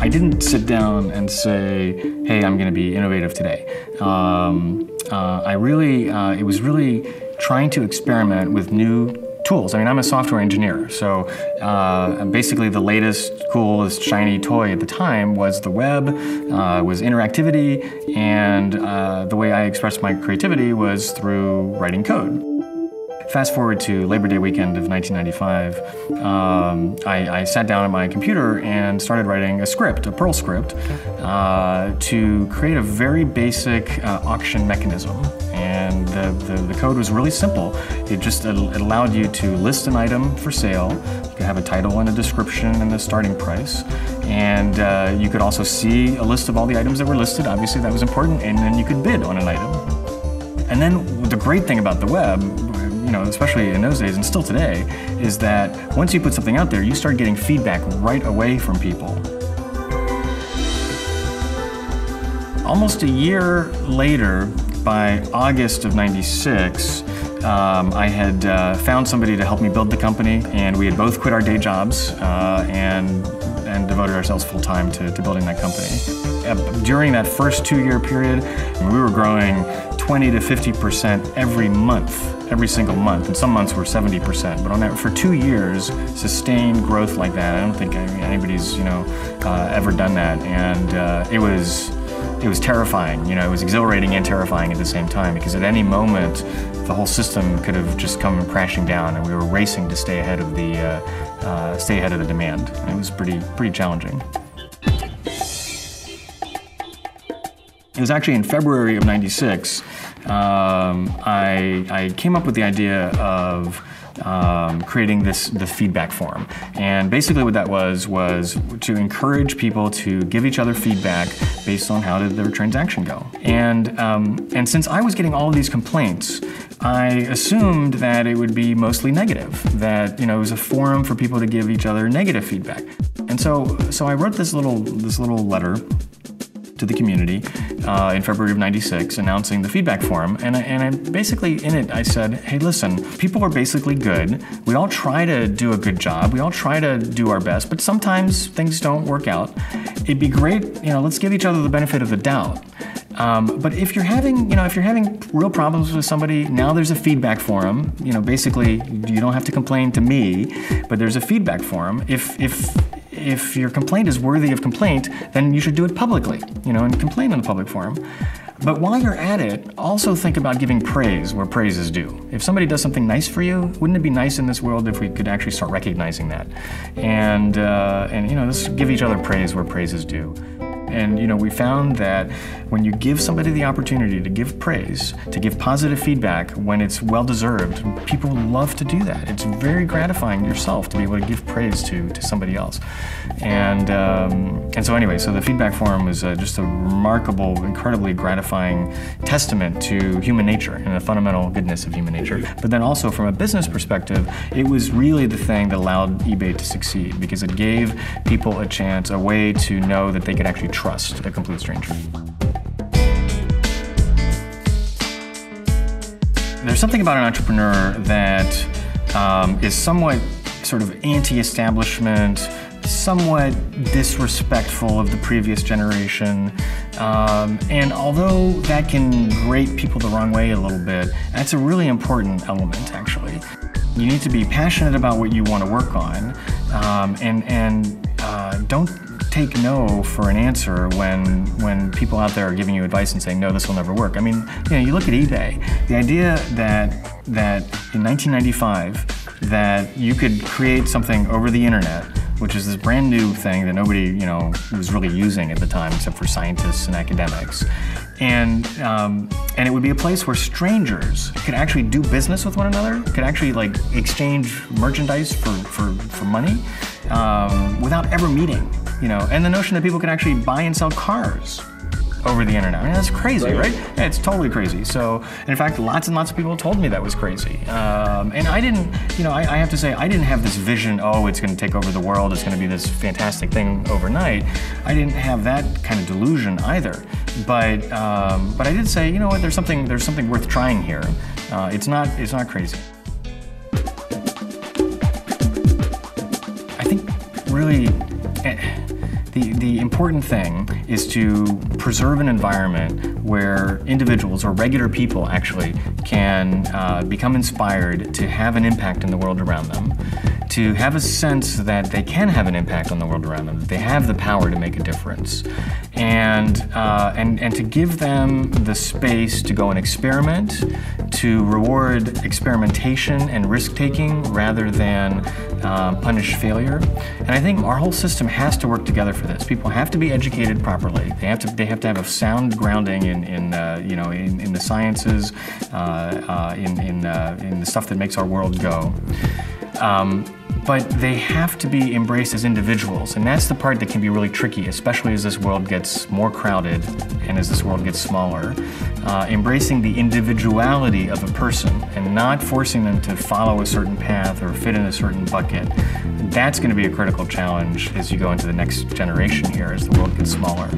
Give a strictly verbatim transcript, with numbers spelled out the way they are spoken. I didn't sit down and say, hey, I'm going to be innovative today. Um, uh, I really, uh, it was really trying to experiment with new tools. I mean, I'm a software engineer, so uh, basically the latest, coolest, shiny toy at the time was the web, uh, was interactivity, and uh, the way I expressed my creativity was through writing code. Fast forward to Labor Day weekend of nineteen ninety-five, um, I, I sat down at my computer and started writing a script, a Perl script, uh, to create a very basic uh, auction mechanism. And the, the, the code was really simple. It just it allowed you to list an item for sale. You could have a title and a description and a starting price. And uh, you could also see a list of all the items that were listed. Obviously, that was important. And then you could bid on an item. And then the great thing about the web, you know, especially in those days and still today, is that once you put something out there, you start getting feedback right away from people. Almost a year later, by August of ninety-six, um, I had uh, found somebody to help me build the company, and we had both quit our day jobs uh, and, and devoted ourselves full time to, to building that company. Uh, during that first two-year period, we were growing twenty to fifty percent every month, every single month, and some months were seventy percent. But on that, for two years, sustained growth like that, I don't think anybody's, you know, uh, ever done that. And uh, it was, it was terrifying. You know, it was exhilarating and terrifying at the same time, because at any moment, the whole system could have just come crashing down, and we were racing to stay ahead of the, uh, uh, stay ahead of the demand. And it was pretty, pretty challenging. It was actually in February of ninety-six, um, I, I came up with the idea of um, creating this, this feedback form. And basically what that was, was to encourage people to give each other feedback based on how did their transaction go. And, um, and since I was getting all of these complaints, I assumed that it would be mostly negative, that, you know, it was a forum for people to give each other negative feedback. And so, so I wrote this little, this little letter to the community uh, in February of ninety-six, announcing the feedback forum. And I, and I basically, in it, I said, hey, listen, people are basically good. We all try to do a good job. We all try to do our best, but sometimes things don't work out. It'd be great, you know, let's give each other the benefit of the doubt. Um, but if you're having, you know, if you're having real problems with somebody, now there's a feedback forum. You know, basically, you don't have to complain to me, but there's a feedback forum. If, if, If your complaint is worthy of complaint, then you should do it publicly, you know, and complain on the public forum. But while you're at it, also think about giving praise where praise is due. If somebody does something nice for you, wouldn't it be nice in this world if we could actually start recognizing that? And, uh, and you know, let's give each other praise where praise is due. And, you know, we found that when you give somebody the opportunity to give praise, to give positive feedback when it's well-deserved, people love to do that. It's very gratifying yourself to be able to give praise to, to somebody else. And, um, and so anyway, so the feedback forum was uh, just a remarkable, incredibly gratifying testament to human nature and the fundamental goodness of human nature. But then also from a business perspective, it was really the thing that allowed eBay to succeed, because it gave people a chance, a way to know that they could actually trust a complete stranger. There's something about an entrepreneur that um, is somewhat sort of anti-establishment, somewhat disrespectful of the previous generation. Um, and although that can grate people the wrong way a little bit, that's a really important element, actually. You need to be passionate about what you want to work on, um, and, and uh, don't take no for an answer when when people out there are giving you advice and saying, no, this will never work. I mean, you know, you look at eBay. The idea that, that in nineteen ninety-five, that you could create something over the internet, which is this brand new thing that nobody, you know, was really using at the time except for scientists and academics. And, um, and it would be a place where strangers could actually do business with one another, could actually like exchange merchandise for, for, for money um, without ever meeting, you know. And the notion that people could actually buy and sell cars over the internet. I mean, that's crazy, right? Yeah, it's totally crazy. So, in fact, lots and lots of people told me that was crazy. Um, and I didn't, you know, I, I have to say, I didn't have this vision, oh, it's gonna take over the world, it's gonna be this fantastic thing overnight. I didn't have that kind of delusion either. But, um, but I did say, you know what, there's something, there's something worth trying here. Uh, it's not, it's not crazy. I think really, eh, The, the important thing is to preserve an environment where individuals or regular people actually can uh, become inspired to have an impact in the world around them, to have a sense that they can have an impact on the world around them, that they have the power to make a difference, and, uh, and, and to give them the space to go and experiment, to reward experimentation and risk-taking rather than uh, punish failure. And I think our whole system has to work together for this. People have to be educated properly. They have to, they have, to have a sound grounding in, in uh, you know, in, in the sciences, uh, uh, in, in, uh, in the stuff that makes our world go. Um, but they have to be embraced as individuals, and that's the part that can be really tricky, especially as this world gets more crowded and as this world gets smaller. Uh, embracing the individuality of a person and not forcing them to follow a certain path or fit in a certain bucket, that's going to be a critical challenge as you go into the next generation here as the world gets smaller.